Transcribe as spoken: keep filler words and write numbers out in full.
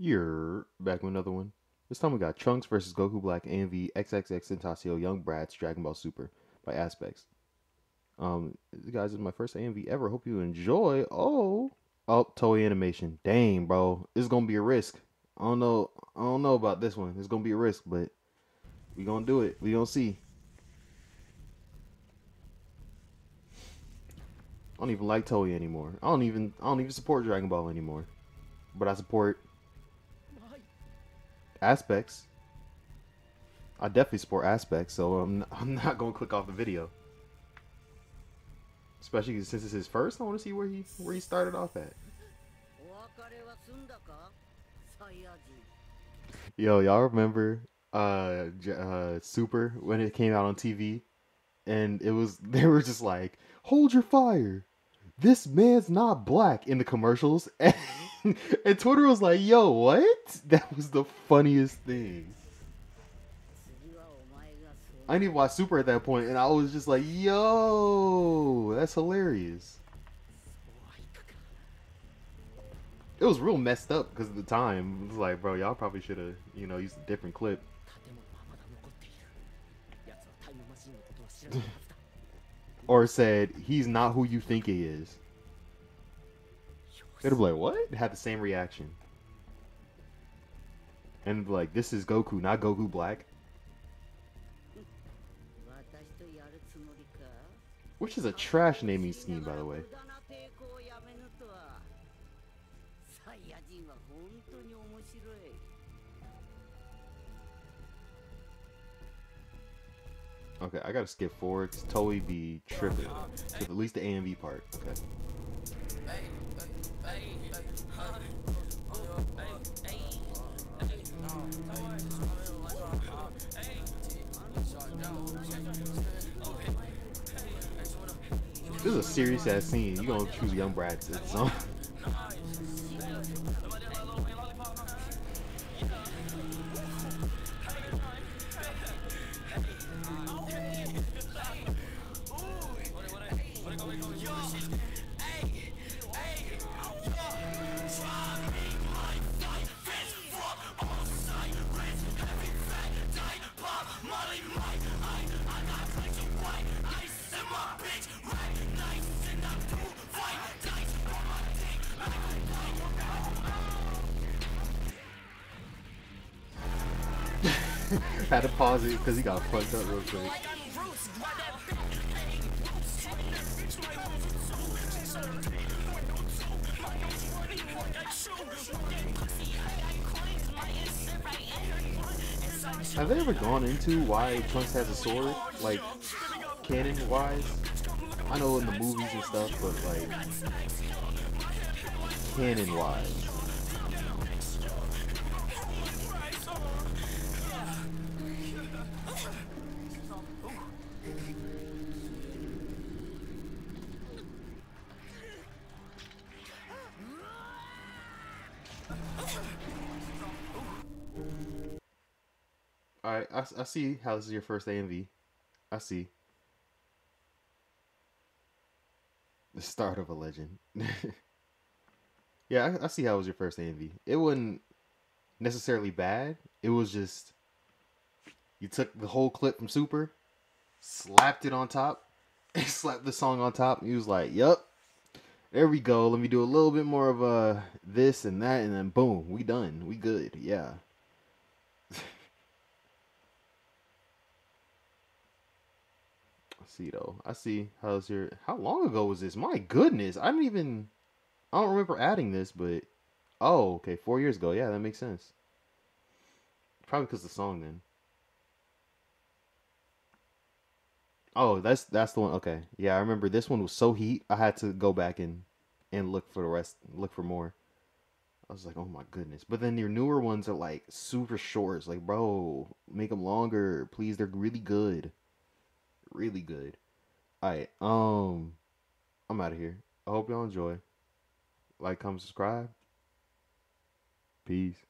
You're back with another one. This time we got Trunks versus Goku Black and the XXXTENTACION Young Brats Dragon Ball Super by Aspects. Um, guys, this is my first A M V ever. Hope you enjoy. Oh, oh, Toei Animation. Dang, bro, it's gonna be a risk. I don't know. I don't know about this one. It's gonna be a risk, but we gonna do it. We gonna see. I don't even like Toei anymore. I don't even. I don't even support Dragon Ball anymore. But I support Aspects. I definitely support Aspects, so I'm not, I'm not gonna click off the video. Especially since it's his first, I want to see where he where he started off at. Yo, y'all remember uh, uh, Super when it came out on T V, and it was they were just like, "Hold your fire, this man's not black" in the commercials. And and Twitter was like, yo, what? That was the funniest thing. I didn't even watch Super at that point, and I was just like, yo, that's hilarious. It was real messed up because of the time. It was like, bro, y'all probably should have, you know, used a different clip. Or said, he's not who you think he is. It'd be like, what? Had the same reaction. And be like, this is Goku, not Goku Black. Which is a trash naming scheme, by the way. Okay, I gotta skip forward to Toei be tripping. At least the A M V part. Okay. This is a serious ass scene. You gonna choose Young Brats as the song. Had to pause it because he got fucked up real quick. Have they ever gone into why Trunks has a sword? Like, canon wise? I know in the movies and stuff, but like, canon wise. Alright, I, I see how this is your first A M V. I see. The start of a legend. Yeah, I, I see how it was your first A M V. It wasn't necessarily bad. It was just, you took the whole clip from Super, slapped it on top, and slapped the song on top, and he was like, yup, there we go. Let me do a little bit more of uh, this and that, and then boom, we done. We good, yeah. See though, I see how's your how long ago was this? My goodness, I don't even I don't remember adding this, but oh, okay, four years ago. Yeah, that makes sense. Probably because the song then. Oh, that's that's the one. Okay, yeah, I remember this one was so heat. I had to go back and and look for the rest, look for more. I was like, oh my goodness. But then your newer ones are like super short. It's like, bro, make them longer, please. They're really good. Really good. Alright, um I'm out of here. I hope y'all enjoy. Like, comment, subscribe. Peace.